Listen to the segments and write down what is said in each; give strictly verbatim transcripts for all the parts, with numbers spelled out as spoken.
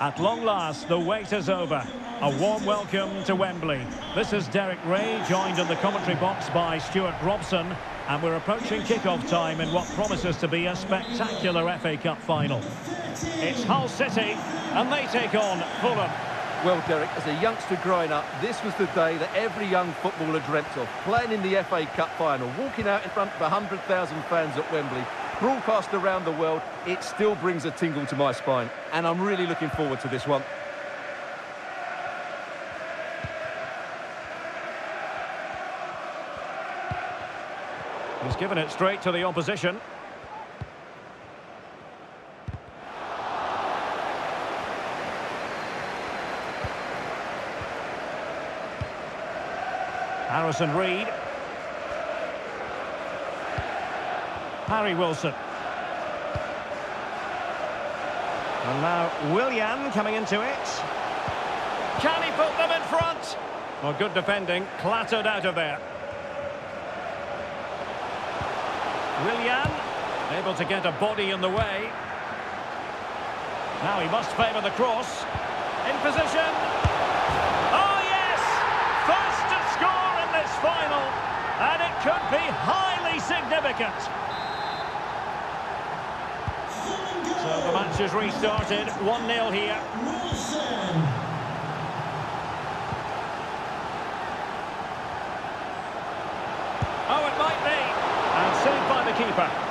At long last, the wait is over. A warm welcome to Wembley. This is Derek Ray, joined in the commentary box by Stuart Robson, and we're approaching kick-off time in what promises to be a spectacular F A Cup final. It's Hull City, and they take on Fulham. Well, Derek, as a youngster growing up, this was the day that every young footballer dreamt of, playing in the F A Cup final, walking out in front of one hundred thousand fans at Wembley. Broadcast around the world, it still brings a tingle to my spine, and I'm really looking forward to this one. He's given it straight to the opposition. Harrison Reed. Harry Wilson. And now Willian coming into it. Can he put them in front? Well, good defending, clattered out of there. Willian, able to get a body in the way. Now he must favour the cross. In position. Oh, yes! First to score in this final. And it could be highly significant. So the match is restarted, one nil here. Oh, it might be. And saved by the keeper.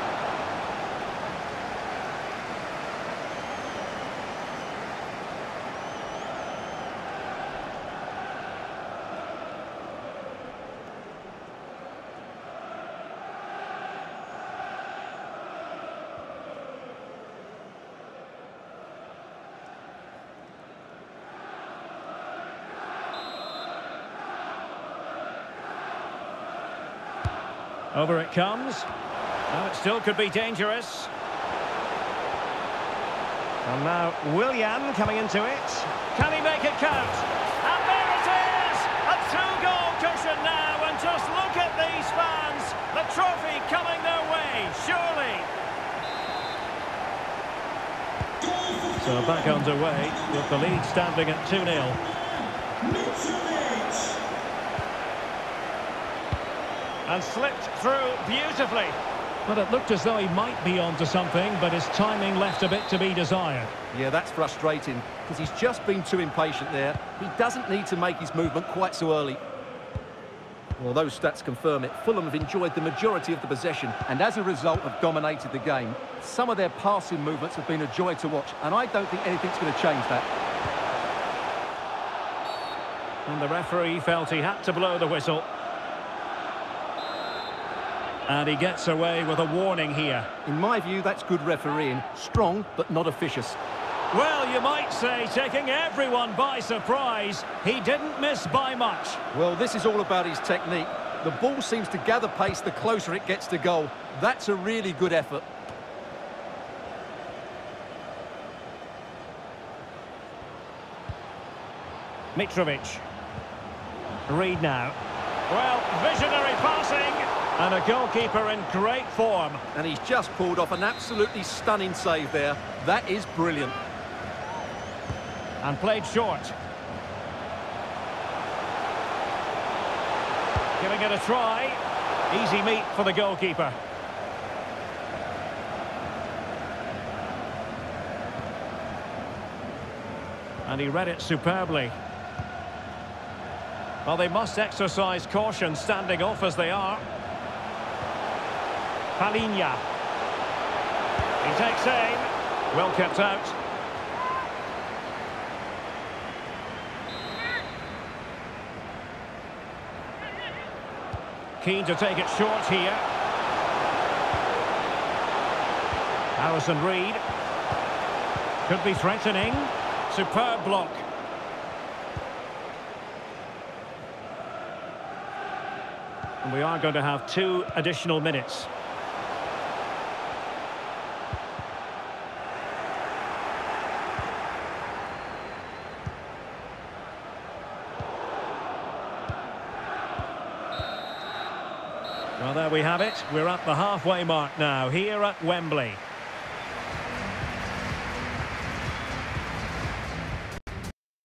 Over it comes. Now it still could be dangerous. And now Willian coming into it. Can he make it count? And there it is! A two-goal cushion now, and just look at these fans. The trophy coming their way, surely. So back underway with the lead standing at two nil. And slipped through beautifully. But it looked as though he might be onto something, but his timing left a bit to be desired. Yeah, that's frustrating, because he's just been too impatient there. He doesn't need to make his movement quite so early. Well, those stats confirm it. Fulham have enjoyed the majority of the possession, and as a result have dominated the game. Some of their passing movements have been a joy to watch, and I don't think anything's going to change that. And the referee felt he had to blow the whistle. And he gets away with a warning here. In my view, that's good refereeing. Strong, but not officious. Well, you might say, taking everyone by surprise, he didn't miss by much. Well, this is all about his technique. The ball seems to gather pace the closer it gets to goal. That's a really good effort. Mitrovic. Reed now. Well, visionary passing. And a goalkeeper in great form. And he's just pulled off an absolutely stunning save there. That is brilliant. And played short. Giving it a try. Easy meet for the goalkeeper. And he read it superbly. Well, they must exercise caution standing off as they are. Palinha. He takes aim. Well kept out. Keen to take it short here. Harrison Reed. Could be threatening. Superb block. And we are going to have two additional minutes. Well, there we have it. We're at the halfway mark now, here at Wembley.